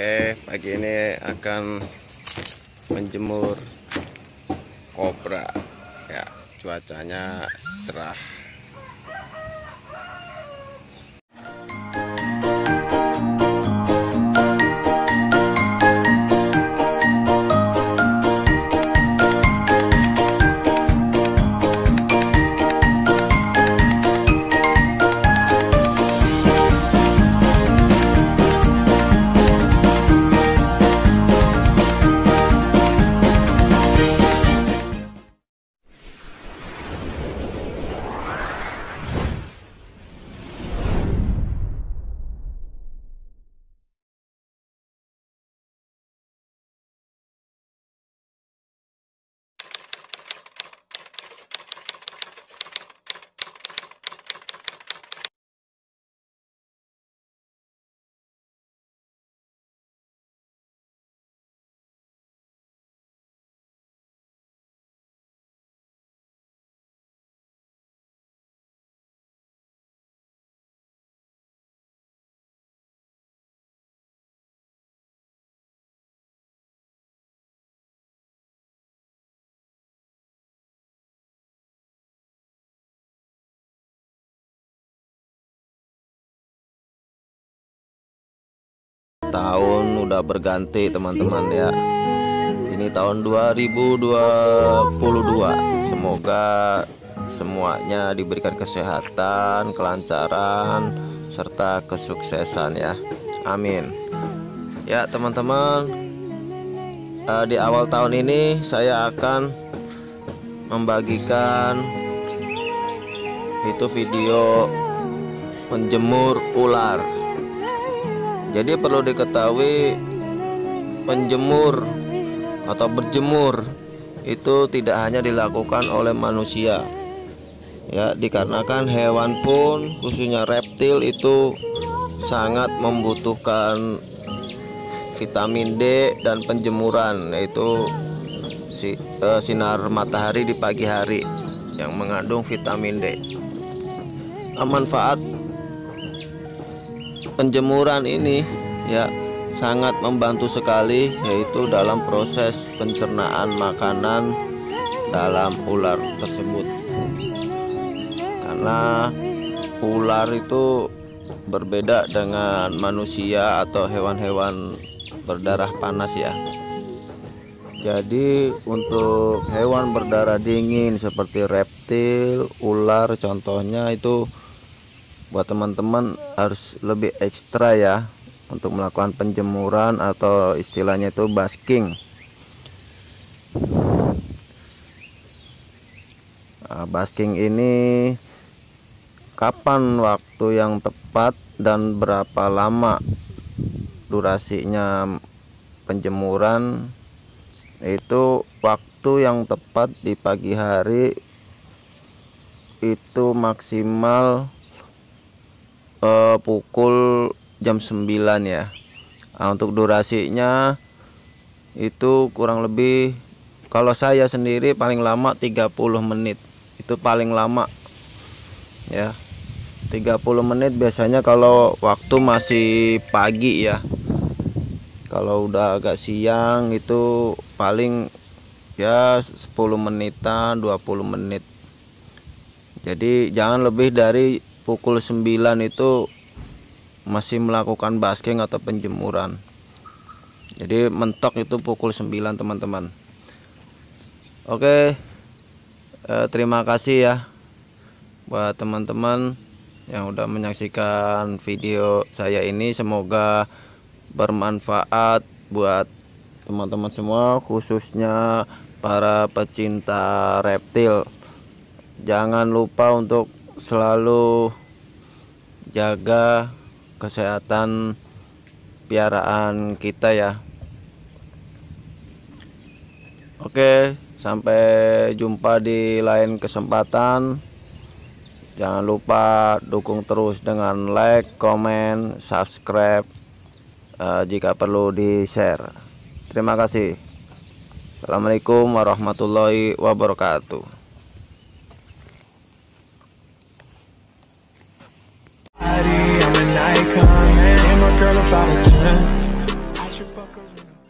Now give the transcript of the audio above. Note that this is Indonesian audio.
Oke, pagi ini akan menjemur kopra. Ya, cuacanya cerah. Tahun udah berganti teman-teman ya. Ini tahun 2022. Semoga semuanya diberikan kesehatan, kelancaran, serta kesuksesan ya. Amin. Ya teman-teman, di awal tahun ini saya akan membagikan itu video menjemur ular. Jadi perlu diketahui menjemur atau berjemur itu tidak hanya dilakukan oleh manusia ya, dikarenakan hewan pun khususnya reptil itu sangat membutuhkan vitamin D dan penjemuran, yaitu sinar matahari di pagi hari yang mengandung vitamin D. Manfaat penjemuran ini ya sangat membantu sekali, yaitu dalam proses pencernaan makanan dalam ular tersebut, karena ular itu berbeda dengan manusia atau hewan-hewan berdarah panas ya. Jadi untuk hewan berdarah dingin seperti reptil, ular contohnya, itu buat teman-teman harus lebih ekstra ya untuk melakukan penjemuran atau istilahnya itu basking. Nah, basking ini kapan waktu yang tepat dan berapa lama durasinya penjemuran? Itu waktu yang tepat di pagi hari itu maksimal pukul jam 9 ya. Nah, untuk durasinya itu kurang lebih, kalau saya sendiri paling lama 30 menit itu paling lama ya. 30 menit biasanya kalau waktu masih pagi ya. Kalau udah agak siang itu paling ya 10 menitan 20 menit. Jadi jangan lebih dari pukul 9 itu masih melakukan basking atau penjemuran. Jadi mentok itu pukul 9 teman-teman. Oke, terima kasih ya buat teman-teman yang udah menyaksikan video saya ini. Semoga bermanfaat buat teman-teman semua, khususnya para pecinta reptil. Jangan lupa untuk selalu jaga kesehatan piaraan kita ya. Oke, sampai jumpa di lain kesempatan. Jangan lupa dukung terus dengan like, komen, subscribe, jika perlu di share. Terima kasih. Assalamualaikum warahmatullahi wabarakatuh. I'm an icon, and my girl about a 10. motherfucker in the